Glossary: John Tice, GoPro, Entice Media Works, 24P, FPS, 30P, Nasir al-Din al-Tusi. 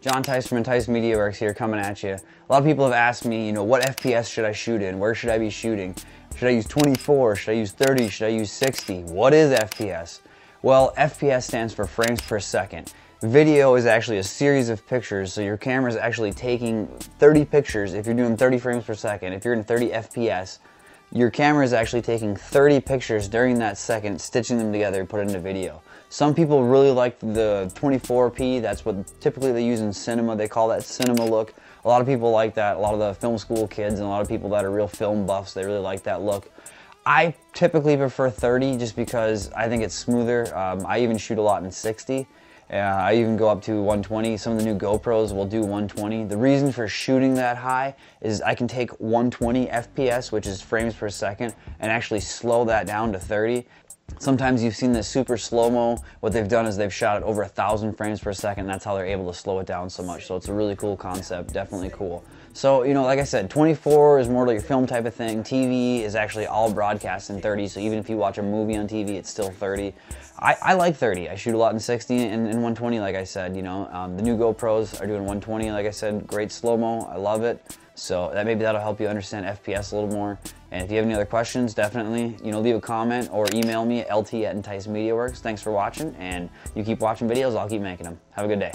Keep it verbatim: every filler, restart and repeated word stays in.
John Tice from Entice Media Works here, coming at you. A lot of people have asked me, you know, what F P S should I shoot in? Where should I be shooting? Should I use twenty-four? Should I use thirty? Should I use sixty? What is F P S? Well, F P S stands for frames per second. Video is actually a series of pictures, so your camera's actually taking thirty pictures. If you're doing thirty frames per second, if you're in thirty F P S, your camera is actually taking thirty pictures during that second, stitching them together, put it into video. Some people really like the twenty-four P, that's what typically they use in cinema. They call that cinema look. A lot of people like that. A lot of the film school kids and a lot of people that are real film buffs, they really like that look. I typically prefer thirty just because I think it's smoother. Um, I even shoot a lot in sixty. Uh, I even go up to one twenty. Some of the new GoPros will do one twenty. The reason for shooting that high is I can take one twenty F P S, which is frames per second, and actually slow that down to thirty. Sometimes you've seen this super slow-mo. What they've done is they've shot it over a thousand frames per second. That's how they're able to slow it down so much. So it's a really cool concept, definitely cool. So, you know, like I said, twenty-four is more like your film type of thing. T V is actually all broadcast in thirty. So even if you watch a movie on T V, it's still thirty. I, I like thirty. I shoot a lot in sixty and, and one twenty, like I said, you know. Um, the new GoPros are doing one twenty, like I said, great slow-mo. I love it. So that maybe that'll help you understand F P S a little more. And if you have any other questions, definitely, you know, leave a comment or email me at L T at Entice Media Works. Thanks for watching, and you keep watching videos, I'll keep making them. Have a good day.